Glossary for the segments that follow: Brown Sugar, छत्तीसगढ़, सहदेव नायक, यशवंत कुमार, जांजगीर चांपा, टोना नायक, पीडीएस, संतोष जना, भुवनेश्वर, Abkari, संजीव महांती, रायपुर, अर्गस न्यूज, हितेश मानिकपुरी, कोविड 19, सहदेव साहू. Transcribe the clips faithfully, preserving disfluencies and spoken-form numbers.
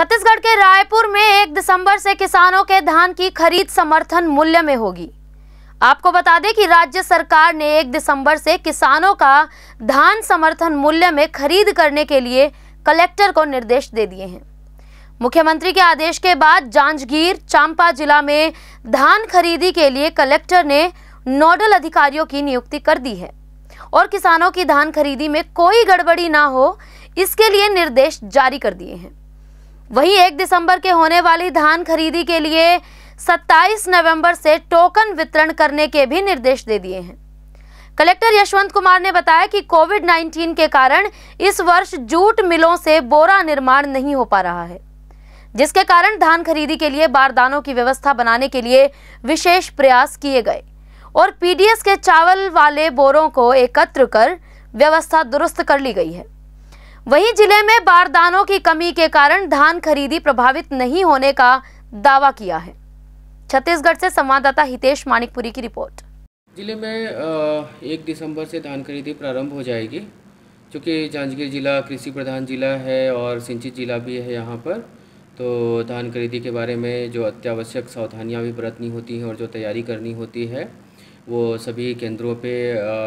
छत्तीसगढ़ के रायपुर में एक दिसंबर से किसानों के धान की खरीद समर्थन मूल्य में होगी। आपको बता दें कि राज्य सरकार ने एक दिसंबर से किसानों का धान समर्थन मूल्य में खरीद करने के लिए कलेक्टर को निर्देश दे दिए हैं। मुख्यमंत्री के आदेश के बाद जांजगीर चांपा जिला में धान खरीदी के लिए कलेक्टर ने नोडल अधिकारियों की नियुक्ति कर दी है और किसानों की धान खरीदी में कोई गड़बड़ी ना हो इसके लिए निर्देश जारी कर दिए हैं। वहीं एक दिसंबर के होने वाली धान खरीदी के लिए सत्ताईस नवंबर से टोकन वितरण करने के भी निर्देश दे दिए हैं। कलेक्टर यशवंत कुमार ने बताया कि कोविड उन्नीस के कारण इस वर्ष जूट मिलों से बोरा निर्माण नहीं हो पा रहा है, जिसके कारण धान खरीदी के लिए बारदानों की व्यवस्था बनाने के लिए विशेष प्रयास किए गए और पीडीएस के चावल वाले बोरों को एकत्र कर व्यवस्था दुरुस्त कर ली गई है। वहीं जिले में बारदानों की कमी के कारण धान खरीदी प्रभावित नहीं होने का दावा किया है। छत्तीसगढ़ से संवाददाता हितेश मानिकपुरी की रिपोर्ट। जिले में एक दिसंबर से धान खरीदी प्रारंभ हो जाएगी। चूँकि जांजगीर जिला कृषि प्रधान जिला है और सिंचित जिला भी है यहाँ पर, तो धान खरीदी के बारे में जो अत्यावश्यक सावधानियाँ भी बरतनी होती हैं और जो तैयारी करनी होती है वो सभी केंद्रों पे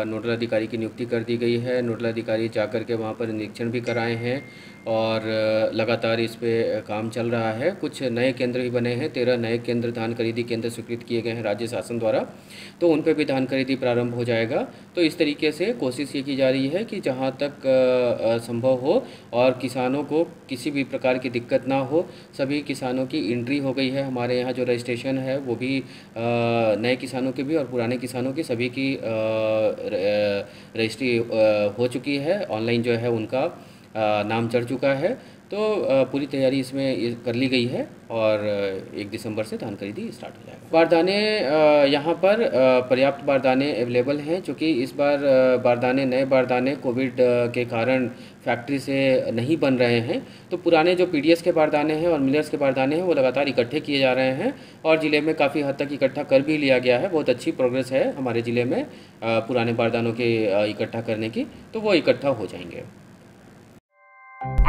नोडल अधिकारी की नियुक्ति कर दी गई है। नोडल अधिकारी जाकर के वहाँ पर निरीक्षण भी कराए हैं और लगातार इस पे काम चल रहा है। कुछ नए केंद्र भी बने हैं, तेरह नए केंद्र धान खरीदी केंद्र स्वीकृत किए गए हैं राज्य शासन द्वारा, तो उन पे भी धान खरीदी प्रारंभ हो जाएगा। तो इस तरीके से कोशिश ये की जा रही है कि जहाँ तक संभव हो और किसानों को किसी भी प्रकार की दिक्कत ना हो। सभी किसानों की एंट्री हो गई है हमारे यहाँ, जो रजिस्ट्रेशन है वो भी नए किसानों के भी और पुराने किसानों की सभी की रजिस्ट्री हो चुकी है। ऑनलाइन जो है उनका नाम चढ़ चुका है, तो पूरी तैयारी इसमें कर ली गई है और एक दिसंबर से धान खरीदी स्टार्ट हो जाएगा। बारदाने यहाँ पर पर्याप्त बारदाने अवेलेबल हैं, क्योंकि इस बार बारदाने नए बारदाने कोविड के कारण फैक्ट्री से नहीं बन रहे हैं, तो पुराने जो पीडीएस के बारदाने हैं और मिलर्स के बारदाने हैं वो लगातार इकट्ठे किए जा रहे हैं और ज़िले में काफ़ी हद तक इकट्ठा कर भी लिया गया है। बहुत अच्छी प्रोग्रेस है हमारे ज़िले में पुराने बारदानों के इकट्ठा करने की, तो वो इकट्ठा हो जाएंगे।